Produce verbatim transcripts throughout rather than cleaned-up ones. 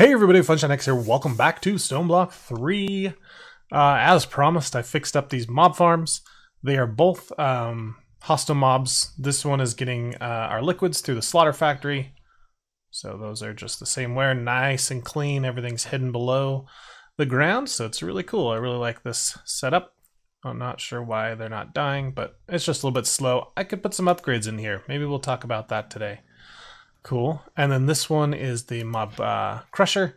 Hey everybody, FunShineX here. Welcome back to Stoneblock three. Uh, as promised, I fixed up these mob farms. They are both um, hostile mobs. This one is getting uh, our liquids through the slaughter factory. So those are just the same wear, nice and clean. Everything's hidden below the ground, so it's really cool. I really like this setup. I'm not sure why they're not dying, but it's just a little bit slow. I could put some upgrades in here. Maybe we'll talk about that today. Cool. And then this one is the mob uh, crusher.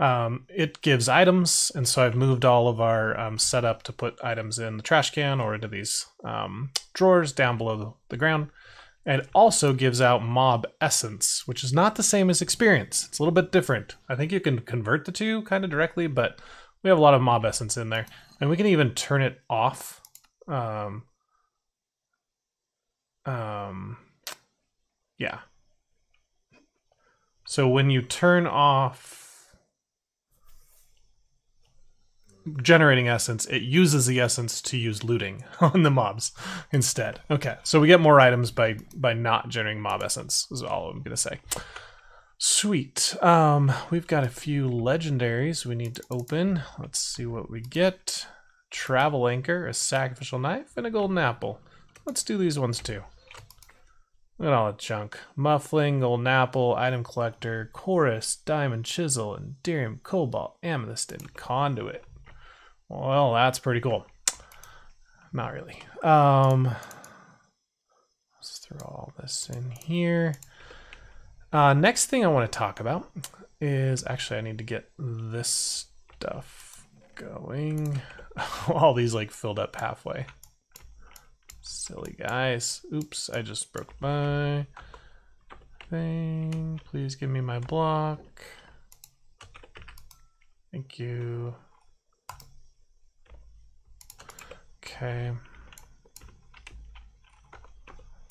Um, it gives items, and so I've moved all of our um, setup to put items in the trash can or into these um, drawers down below the ground. And also gives out mob essence, which is not the same as experience. It's a little bit different. I think you can convert the two kind of directly, but we have a lot of mob essence in there. And we can even turn it off. Um, um, yeah. So when you turn off generating essence, it uses the essence to use looting on the mobs instead. Okay, so we get more items by by not generating mob essence, is all I'm gonna say. Sweet. Um, we've got a few legendaries we need to open. Let's see what we get. Travel anchor, a sacrificial knife, and a golden apple. Let's do these ones too. Look at all that junk. Muffling, golden apple, item collector, chorus, diamond chisel, Enderium, cobalt, amethyst, and conduit. Well, that's pretty cool. Not really. Um, let's throw all this in here. Uh, next thing I want to talk about is, actually I need to get this stuff going. All these like filled up halfway. Silly guys. Oops, I just broke my thing. Please give me my block. Thank you. Okay.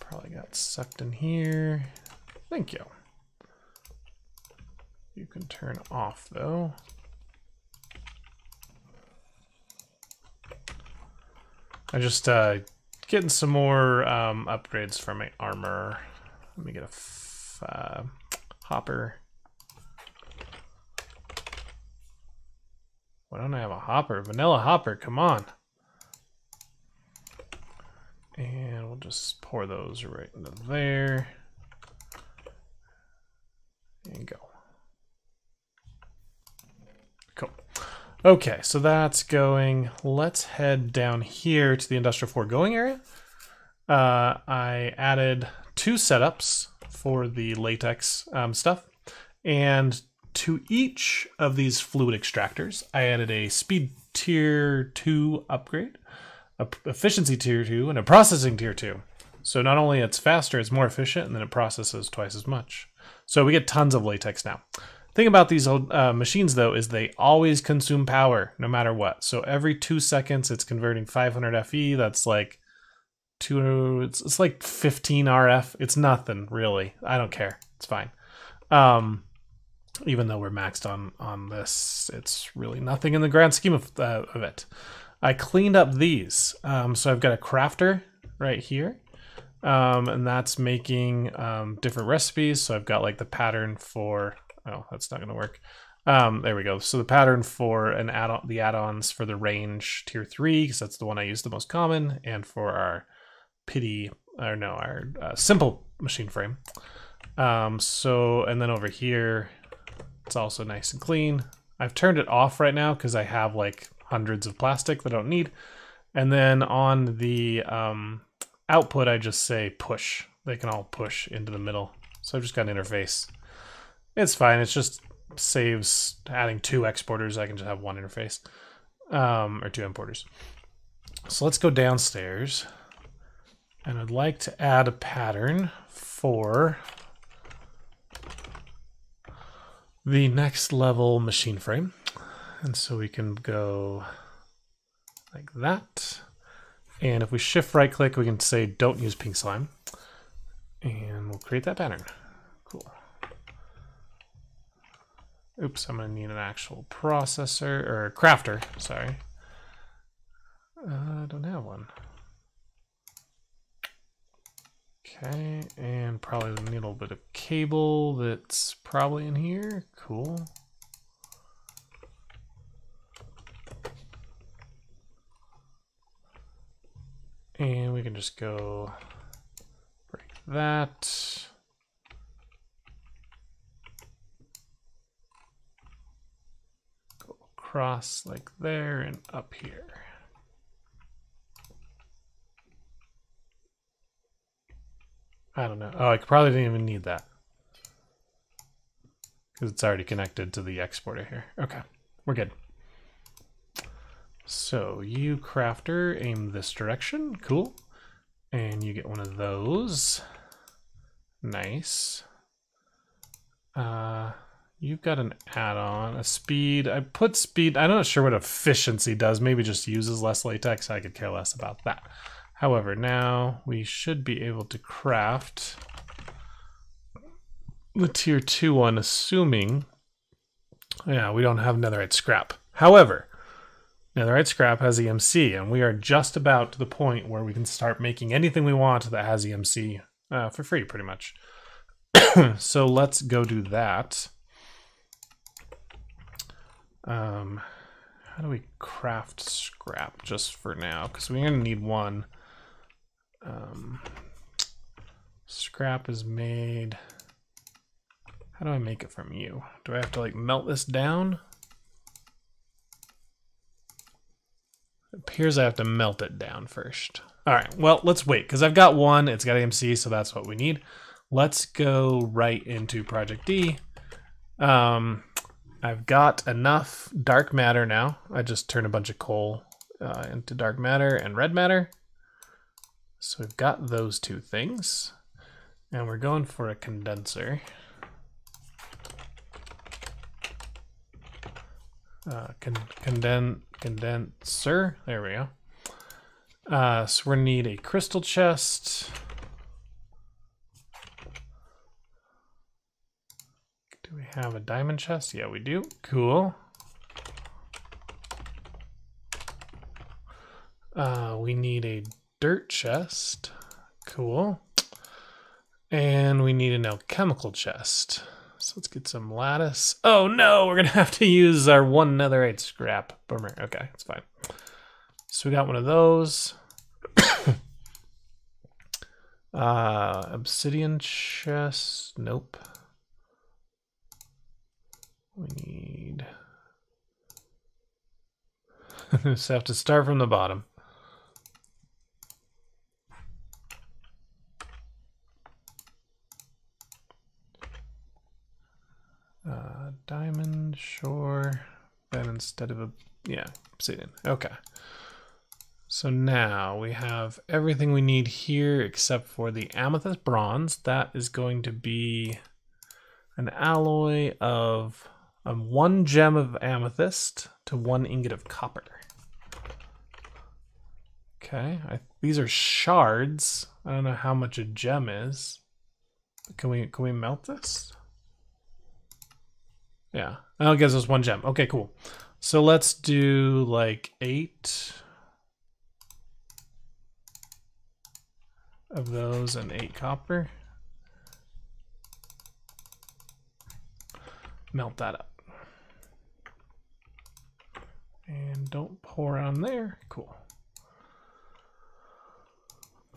Probably got sucked in here. Thank you. You can turn off though. I just, uh, getting some more um, upgrades for my armor. Let me get a f uh, hopper. Why don't I have a hopper? Vanilla hopper, come on. And we'll just pour those right into there. And go. Cool. Okay, so that's going. Let's head down here to the Industrial Foregoing area. Uh, I added two setups for the latex um, stuff. And to each of these fluid extractors, I added a speed tier two upgrade, a efficiency tier two, and a processing tier two. So not only it's faster, it's more efficient, and then it processes twice as much. So we get tons of latex now. Thing about these old uh, machines though is they always consume power no matter what. So every two seconds it's converting five hundred F E. That's like two. It's, it's like fifteen R F. It's nothing really. I don't care. It's fine. Um, even though we're maxed on on this, it's really nothing in the grand scheme of uh, of it. I cleaned up these. Um, so I've got a crafter right here. Um, and that's making um, different recipes. So I've got like the pattern for. Oh, that's not going to work. Um, there we go. So the pattern for an add-on, the add-ons for the range tier three, because that's the one I use the most common, and for our pity, or no, our uh, simple machine frame. Um, so, and then over here, it's also nice and clean. I've turned it off right now because I have like hundreds of plastic that I don't need. And then on the um, output, I just say push. They can all push into the middle. So I've just got an interface. It's fine. It just saves adding two exporters. I can just have one interface, um, or two importers. So let's go downstairs, and I'd like to add a pattern for the next level machine frame. And so we can go like that. And if we shift right click, we can say don't use pink slime, and we'll create that pattern. Cool. Oops, I'm gonna need an actual processor, or crafter, sorry. Uh, I don't have one. Okay, and probably need a little bit of cable that's probably in here, cool. And we can just go break that. Go across like there and up here. I don't know. Oh, I probably didn't even need that, because it's already connected to the exporter here. Okay, we're good. So you crafter, aim this direction, cool. And you get one of those, nice. Uh, you've got an add-on, a speed, I put speed, I'm not sure what efficiency does, maybe just uses less latex, I could care less about that. However, now we should be able to craft the tier two one, assuming, yeah, we don't have netherite scrap. However, netherite scrap has E M C, and we are just about to the point where we can start making anything we want that has E M C uh, for free, pretty much. So let's go do that. Um, how do we craft scrap just for now? Because we're going to need one. Um, scrap is made. How do I make it from you? Do I have to like melt this down? It appears I have to melt it down first. All right, well, let's wait, because I've got one, it's got A M C, so that's what we need. Let's go right into Project D. Um, I've got enough dark matter now. I just turned a bunch of coal uh, into dark matter and red matter. So we've got those two things. And we're going for a condenser. Uh, con conden condenser, there we go. Uh, so we're gonna need a crystal chest. Do we have a diamond chest? Yeah, we do, cool. Uh, we need a dirt chest, cool. And we need an alchemical chest. So let's get some lattice. Oh no, we're gonna have to use our one netherite scrap. Boomer, okay, it's fine. So we got one of those. uh, obsidian chest, nope. We need, just have to start from the bottom. Uh, diamond, sure, then instead of a, yeah, obsidian, okay. So now we have everything we need here except for the amethyst bronze. That is going to be an alloy of um, one gem of amethyst to one ingot of copper. Okay, I, these are shards. I don't know how much a gem is. Can we, can we melt this? Yeah, that gives us one gem. Okay, cool. So let's do like eight of those and eight copper. Melt that up. And don't pour on there. Cool.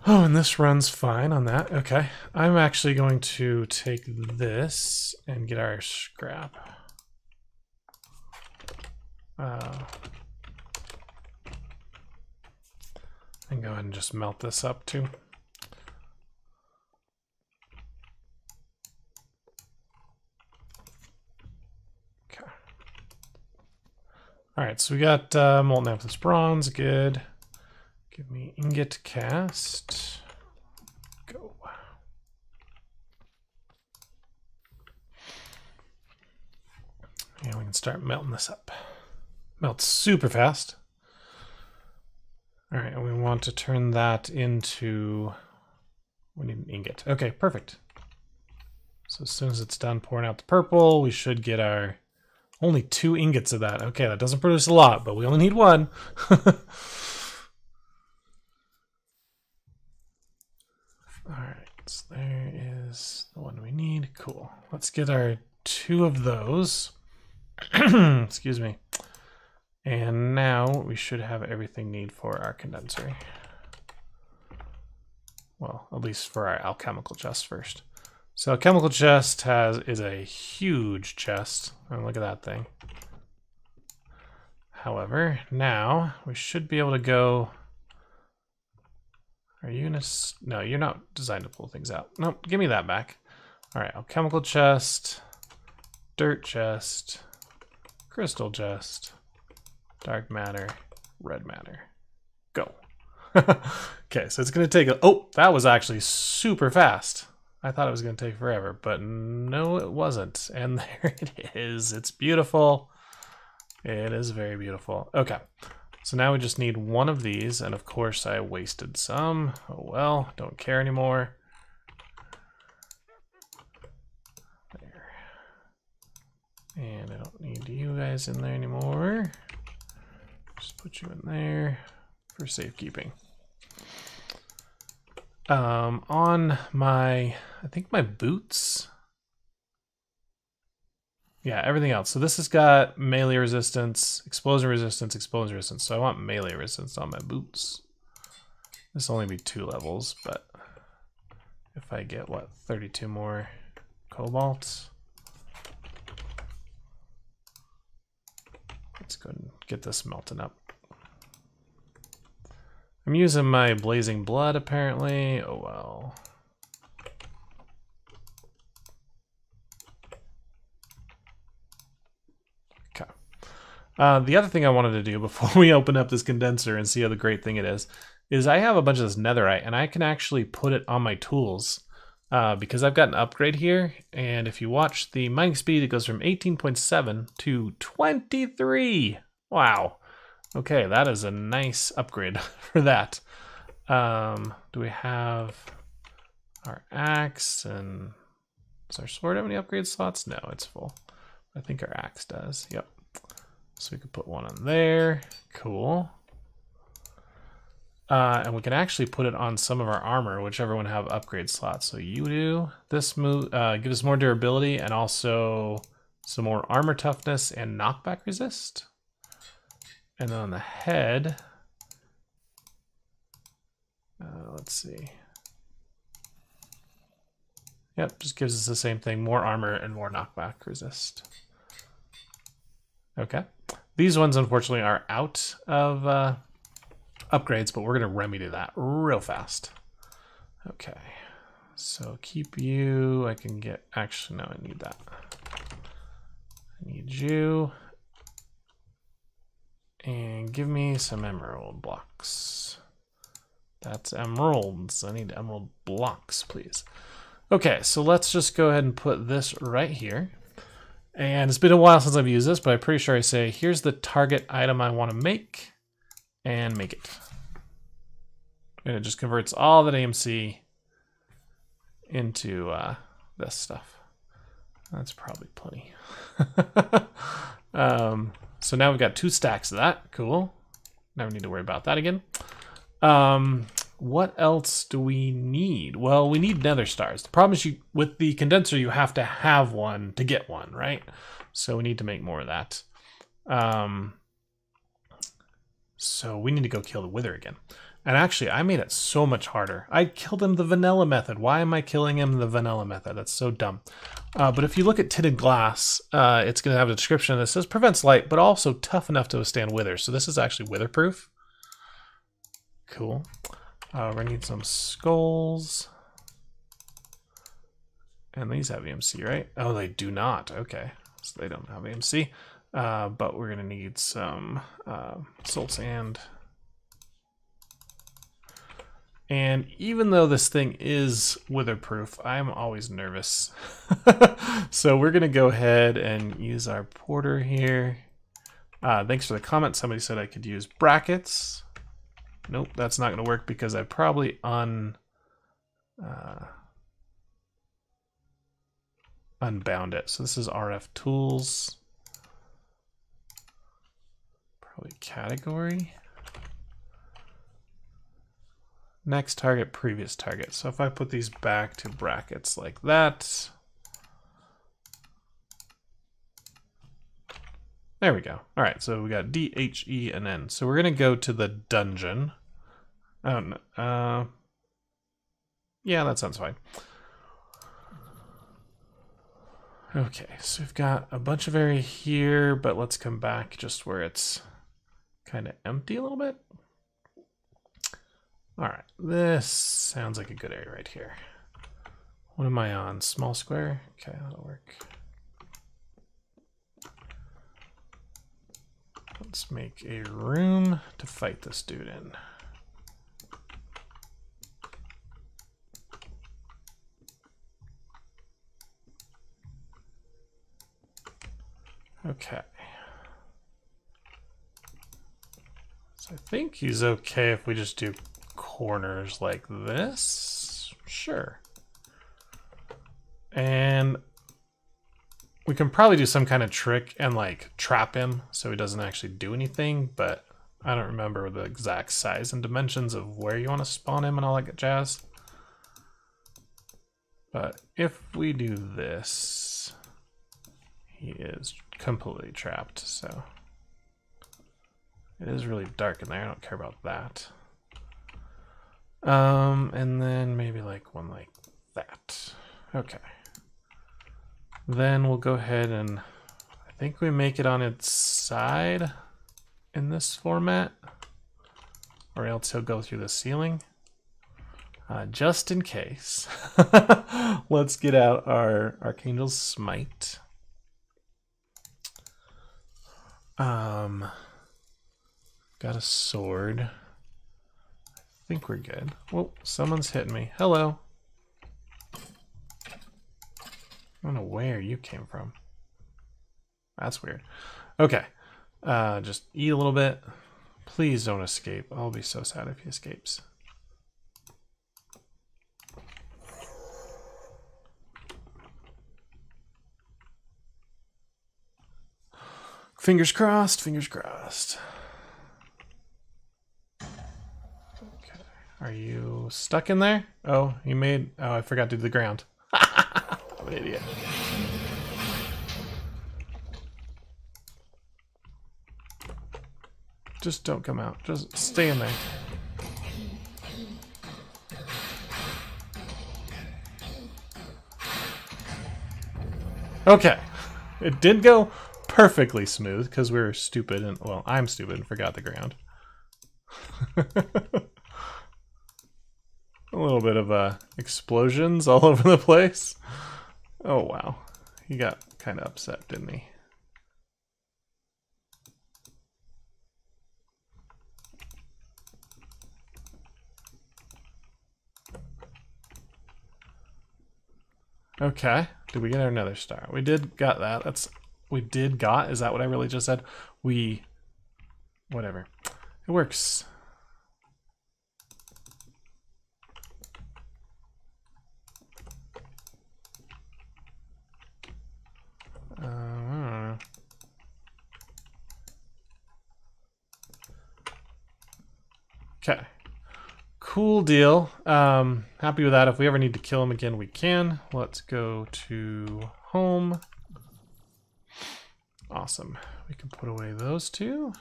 Oh, and this runs fine on that. Okay. I'm actually going to take this and get our scrap. Uh, and go ahead and just melt this up too. Okay. All right, so we got uh, molten amethyst bronze, good. Give me ingot cast, go. And we can start melting this up. Melts super fast. All right, and we want to turn that into, we need an ingot. Okay, perfect. So as soon as it's done pouring out the purple, we should get our, only two ingots of that. Okay, that doesn't produce a lot, but we only need one. All right, so there is the one we need. Cool, let's get our two of those. Excuse me. And now we should have everything needed for our condenser. well, at least for our alchemical chest first. So alchemical chest has is a huge chest, and look at that thing. However, now we should be able to go. Are you gonna? No, you're not designed to pull things out. Nope, give me that back. All right, alchemical chest, dirt chest, crystal chest, dark matter, red matter. Go. Okay, so it's gonna take a, oh, that was actually super fast. I thought it was going to take forever, but no, it wasn't. And there it is. It's beautiful. It is very beautiful. Okay, so now we just need one of these. And of course, I wasted some. Oh, well, don't care anymore. There. And I don't need you guys in there anymore. Just put you in there for safekeeping. Um, on my, I think my boots. Yeah, everything else. So this has got melee resistance, explosion resistance, explosion resistance. So I want melee resistance on my boots. This will only be two levels, but if I get, what, thirty-two more cobalt. Let's go and get this melting up. I'm using my blazing blood apparently. Oh well. Okay. Uh, the other thing I wanted to do before we open up this condenser and see how the great thing it is, is I have a bunch of this netherite and I can actually put it on my tools uh, because I've got an upgrade here. And if you watch the mining speed, it goes from eighteen point seven to twenty-three. Wow. Okay, that is a nice upgrade for that. Um, do we have our axe and does our sword have any upgrade slots? No, it's full. I think our axe does, yep. So we could put one on there, cool. Uh, and we can actually put it on some of our armor, whichever one have upgrade slots. So you do. This move uh, gives us more durability and also some more armor toughness and knockback resist. And on the head, uh, let's see. Yep, just gives us the same thing, more armor and more knockback resist. Okay, these ones unfortunately are out of uh, upgrades, but we're gonna remedy that real fast. Okay, so keep you, I can get, actually no, I need that. I need you. And give me some emerald blocks. That's emeralds. I need emerald blocks, please. Okay, so let's just go ahead and put this right here. And it's been a while since I've used this, but I'm pretty sure I say, here's the target item I want to make, and make it. And it just converts all that A M C into uh, this stuff. That's probably plenty. um, So now we've got two stacks of that, cool. Never need to worry about that again. Um, what else do we need? Well, we need nether stars. The problem is you, with the condenser, you have to have one to get one, right? So we need to make more of that. Um, so we need to go kill the wither again. And actually, I made it so much harder. I killed him the vanilla method. Why am I killing him the vanilla method? That's so dumb. Uh, but if you look at tinted glass, uh, it's going to have a description that says prevents light, but also tough enough to withstand wither. So this is actually witherproof. Cool. Uh, we're going to need some skulls. And these have A M C, right? Oh, they do not. Okay. So they don't have A M C. Uh, but we're going to need some uh, soul sand. And even though this thing is witherproof, I'm always nervous. So we're gonna go ahead and use our porter here. Uh, thanks for the comment. Somebody said I could use brackets. Nope, that's not gonna work because I probably un uh, unbound it. So this is R F Tools, probably category. Next target, previous target. So if I put these back to brackets like that. There we go. All right, so we got D, H, E, and N. So we're gonna go to the dungeon. Um, uh, Yeah, that sounds fine. Okay, so we've got a bunch of area here, but let's come back just where it's kind of empty a little bit. All right, this sounds like a good area right here. What am I on? Small square? Okay, that'll work. Let's make a room to fight this dude in. Okay. So I think he's okay if we just do corners like this. Sure. And we can probably do some kind of trick and like trap him so he doesn't actually do anything, but I don't remember the exact size and dimensions of where you want to spawn him and all that jazz. But if we do this, he is completely trapped, so. It is really dark in there, I don't care about that. Um, and then maybe like one like that. Okay. Then we'll go ahead and I think we make it on its side in this format, or else he'll go through the ceiling. Uh, just in case, let's get out our Archangel's Smite. Um, got a sword. I think we're good. Well, someone's hitting me. Hello. I don't know where you came from. That's weird. Okay. Uh, just eat a little bit. Please don't escape. I'll be so sad if he escapes. Fingers crossed, fingers crossed. Okay. Are you stuck in there? Oh, you made... Oh, I forgot to do the ground. I'm an idiot. Just don't come out. Just stay in there. Okay. It did go... perfectly smooth because we were stupid and well, I'm stupid and forgot the ground. A little bit of uh, explosions all over the place. Oh wow, he got kind of upset, didn't he? Okay, did we get another star? We did got that. That's We did got, is that what I really just said? We, whatever, it works. Uh, I don't know. Okay, cool deal. Um, happy with that. If we ever need to kill him again, we can. Let's go to home. Awesome. We can put away those two.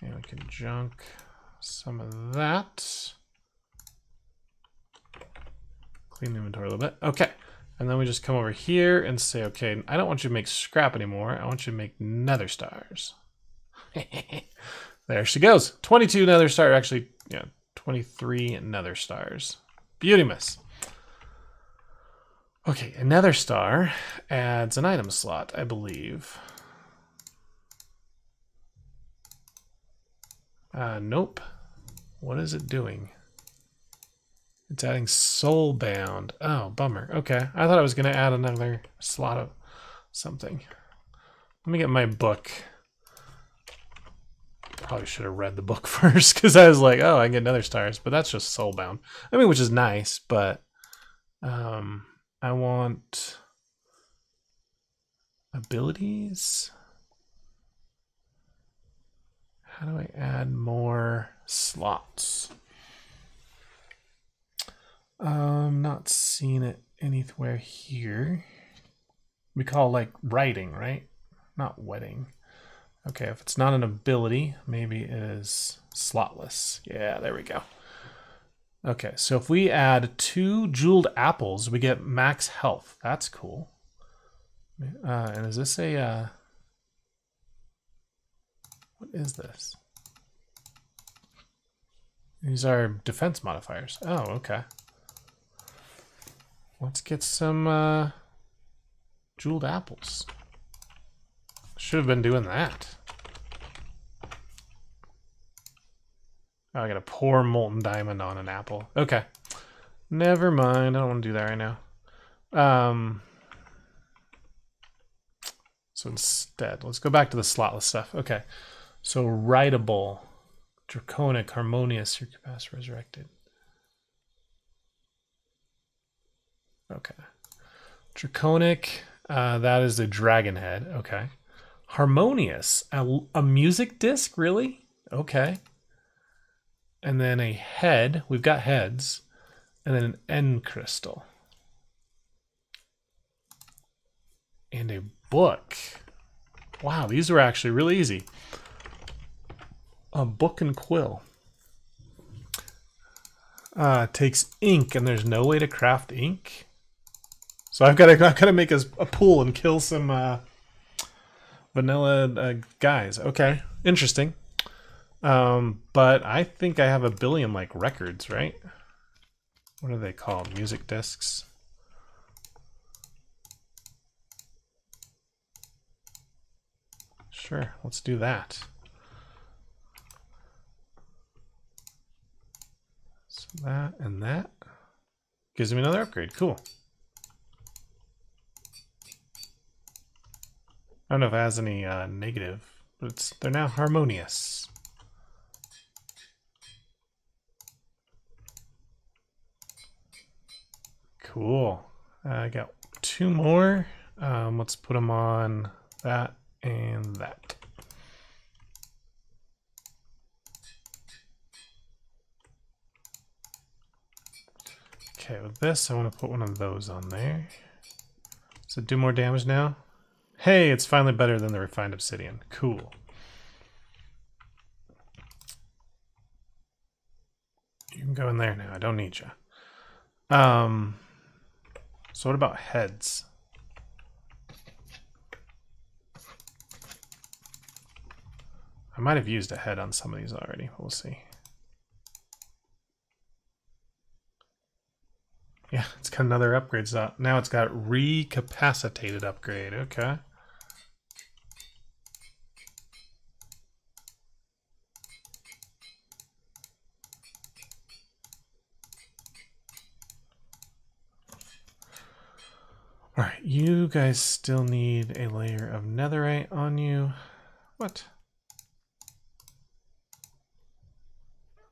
And we can junk some of that. Clean the inventory a little bit. Okay. And then we just come over here and say, okay, I don't want you to make scrap anymore. I want you to make nether stars. There she goes. twenty-two nether stars. Actually, yeah, twenty-three nether stars. Beauty miss. Okay, a nether star adds an item slot, I believe. Uh, nope. What is it doing? It's adding soulbound. Oh, bummer. Okay, I thought I was going to add another slot of something. Let me get my book. Probably should have read the book first because I was like, oh, I can get nether stars, but that's just soulbound. I mean, which is nice, but... Um, I want abilities. How do I add more slots? Um, not seeing it anywhere here. We call like writing, right? Not wedding. Okay, if it's not an ability, maybe it is slotless. Yeah, there we go. Okay, so if we add two jeweled apples, we get max health. That's cool. Uh, and is this a... Uh, what is this? These are defense modifiers. Oh, okay. Let's get some uh, jeweled apples. Should have been doing that. Oh, I gotta pour molten diamond on an apple. Okay. Never mind. I don't want to do that right now. Um, so instead, let's go back to the slotless stuff. Okay. So writable, draconic, harmonious, your capacity resurrected. Okay. Draconic, uh, that is the dragon head. Okay. Harmonious, a, a music disc, really? Okay. And then a head, we've got heads, and then an end crystal. And a book. Wow, these were actually really easy. A book and quill. Uh, takes ink, and there's no way to craft ink. So I've got to, I've got to make a, a pool and kill some uh, vanilla uh, guys. Okay, interesting. Um, but I think I have a billion like records, right? What are they called? Music discs. Sure, let's do that. So that and that gives me another upgrade. Cool. I don't know if it has any uh, negative, but it's, they're now harmonious. Cool. Uh, I got two more. Um, let's put them on that and that. Okay, with this, I want to put one of those on there. Does it do more damage now? Hey, it's finally better than the refined obsidian. Cool. You can go in there now. I don't need you. Um... So what about heads? I might have used a head on some of these already, we'll see. Yeah, it's got another upgrade slot. Now it's got recapacitated upgrade, okay. All right, you guys still need a layer of netherite on you. What?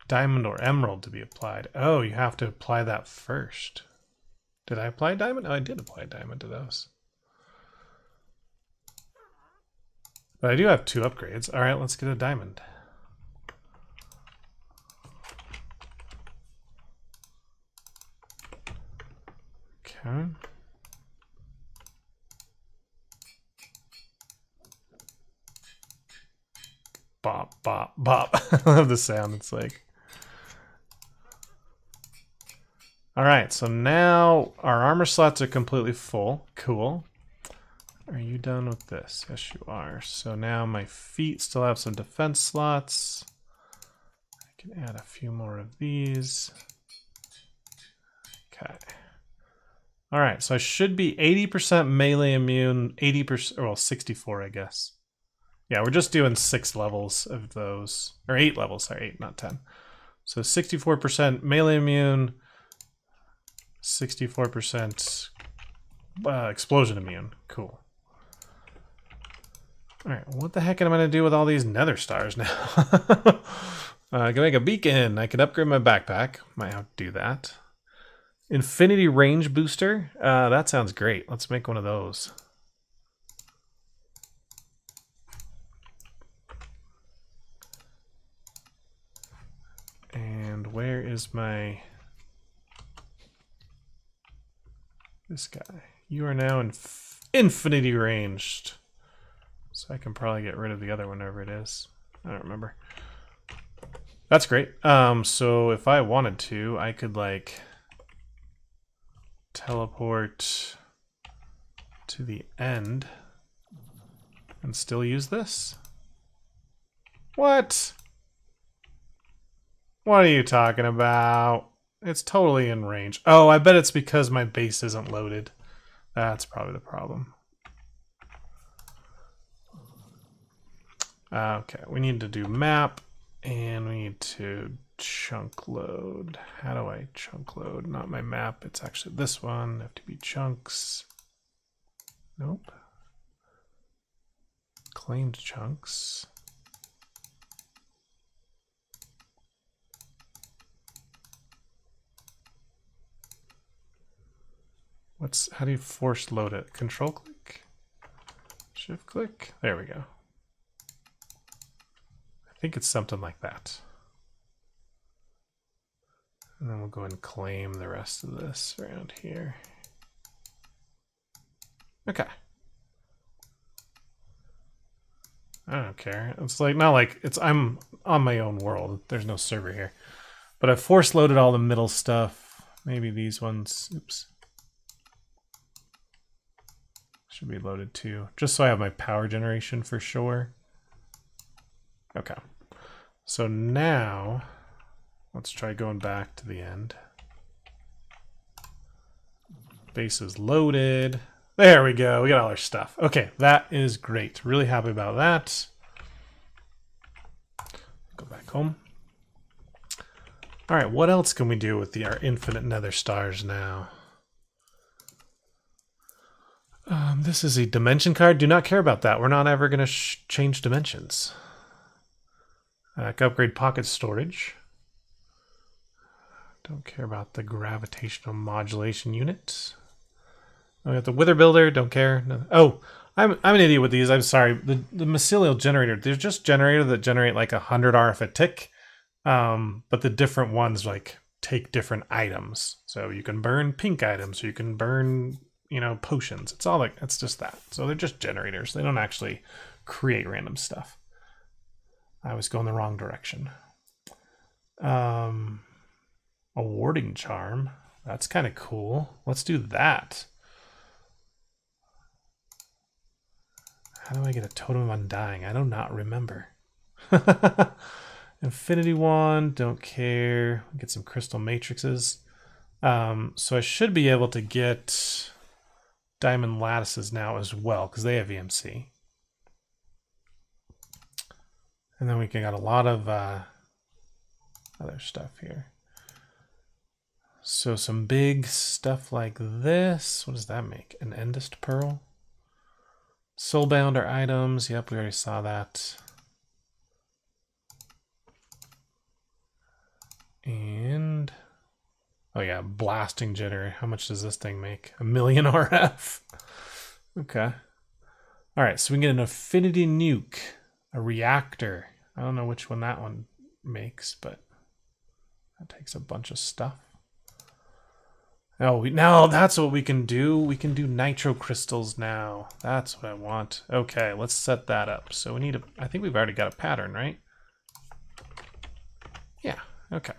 Diamond or emerald to be applied. Oh, you have to apply that first. Did I apply diamond? Oh, I did apply diamond to those. But I do have two upgrades. All right, let's get a diamond. Okay. Bop, bop, bop. I love the sound. It's like... Alright, so now our armor slots are completely full. Cool. Are you done with this? Yes, you are. So now my feet still have some defense slots. I can add a few more of these. Okay. Alright, so I should be eighty percent melee immune, eighty percent, well, sixty-four, I guess. Yeah, we're just doing six levels of those, or eight levels, sorry, eight, not ten. So sixty-four percent melee immune, sixty-four percent uh, explosion immune. Cool. All right, what the heck am I gonna do with all these nether stars now? uh, I can make a beacon. I can upgrade my backpack. Might have to do that. Infinity range booster. Uh, that sounds great. Let's make one of those. And where is my... This guy. You are now in infinity ranged. So I can probably get rid of the other one whenever it is. I don't remember. That's great. Um, so if I wanted to, I could like teleport to the end and still use this. What? What are you talking about? It's totally in range. Oh, I bet it's because my base isn't loaded. That's probably the problem. Uh, okay, we need to do map, and we need to chunk load. How do I chunk load? Not my map, it's actually this one, F T B chunks. Nope. Claimed chunks. What's, how do you force load it? Control click? Shift click? There we go. I think it's something like that. And then we'll go and claim the rest of this around here. Okay. I don't care. It's like, not like it's, I'm on my own world. There's no server here. But I force loaded all the middle stuff. Maybe these ones. Oops. Should be loaded too. Just so I have my power generation for sure. Okay, so now let's try going back to the end. Base is loaded. There we go, we got all our stuff. Okay, that is great. Really happy about that. Go back home. All right, what else can we do with the, our infinite nether stars now? Um, this is a dimension card. Do not care about that. We're not ever gonna sh change dimensions. Uh, upgrade pocket storage. Don't care about the gravitational modulation unit. We got the wither builder. Don't care. No. Oh, I'm I'm an idiot with these. I'm sorry. The the mycelial generator. There's just generator that generate like a hundred R F a tick, um, but the different ones like take different items. So you can burn pink items. So you can burn you know potions. It's all like it's just that. So they're just generators. They don't actually create random stuff. I was going the wrong direction. Um, a warding charm. That's kind of cool. Let's do that. How do I get a totem of undying? I do not remember. Infinity wand. Don't care. Get some crystal matrices. Um, so I should be able to get diamond lattices now as well because they have E M C. And then we got a lot of uh, other stuff here. So some big stuff like this. What does that make? An Endest Pearl? Soulbound are items. Yep, we already saw that. And, oh yeah, Blasting Jitter. How much does this thing make? A million R F. Okay. All right, so we can get an Affinity Nuke. A reactor. I don't know which one that one makes, but that takes a bunch of stuff. Oh, we, now that's what we can do. We can do nitro crystals now. That's what I want. Okay, let's set that up. So we need a, I think we've already got a pattern, right? Yeah, okay.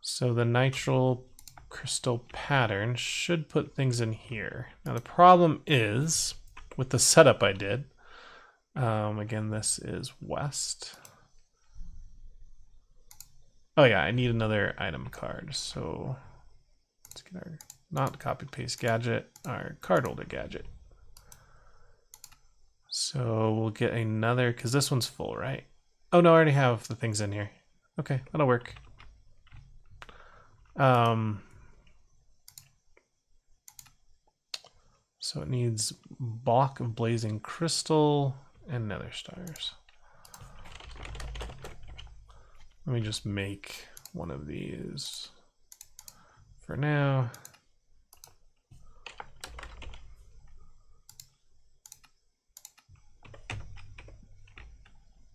So the nitro crystal pattern should put things in here. Now the problem is with the setup I did, Um, again, this is west. Oh yeah, I need another item card. So let's get our not copy paste gadget, our card holder gadget. So we'll get another, cause this one's full, right? Oh no, I already have the things in here. Okay, that'll work. Um, so it needs block of blazing crystal. And nether stars. Let me just make one of these for now.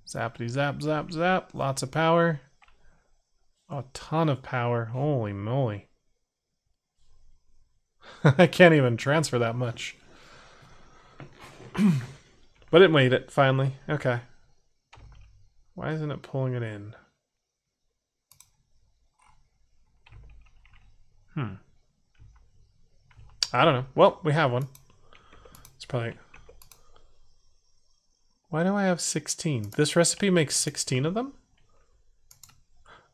Zappity zap zap zap. Lots of power. A ton of power. Holy moly. I can't even transfer that much. But it made it, finally. Okay. Why isn't it pulling it in? Hmm. I don't know. Well, we have one. It's probably... Why do I have sixteen? This recipe makes sixteen of them?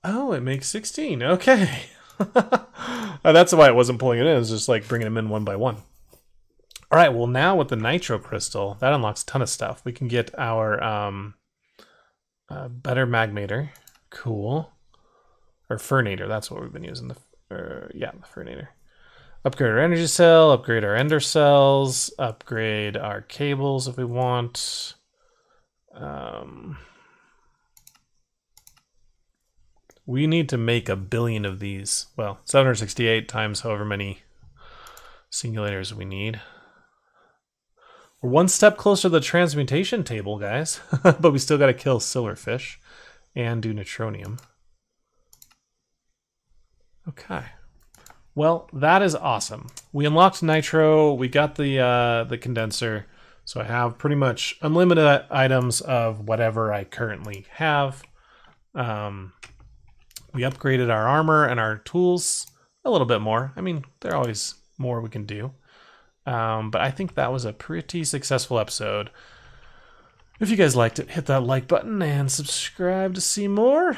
Oh, it makes sixteen. Okay. That's why it wasn't pulling it in. It was just like bringing them in one by one. All right. Well, now with the nitro crystal, that unlocks a ton of stuff. We can get our um, uh, better magmator. Cool. Or Furnator. That's what we've been using. The uh, Yeah, the Furnator. Upgrade our energy cell, upgrade our ender cells, upgrade our cables if we want. Um, we need to make a billion of these. Well, seven hundred sixty-eight times however many singulators we need. We're one step closer to the transmutation table, guys. But we still got to kill silverfish and do neutronium. Okay. Well, that is awesome. We unlocked nitro, we got the uh, the condenser, so I have pretty much unlimited items of whatever I currently have. Um, we upgraded our armor and our tools a little bit more. I mean, there are always more we can do. Um, but I think that was a pretty successful episode. If you guys liked it, hit that like button and subscribe to see more.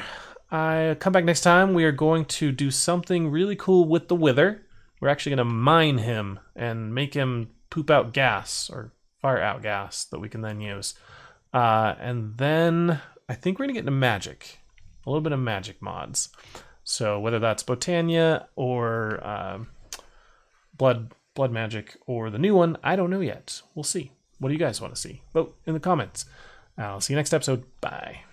I come back next time. We are going to do something really cool with the Wither. We're actually going to mine him and make him poop out gas or fire out gas that we can then use. Uh, and then I think we're going to get into magic, a little bit of magic mods. So whether that's Botania or uh, Blood Blood Magic or the new one, I don't know yet. We'll see. What do you guys want to see? Vote in the comments. I'll see you next episode. Bye.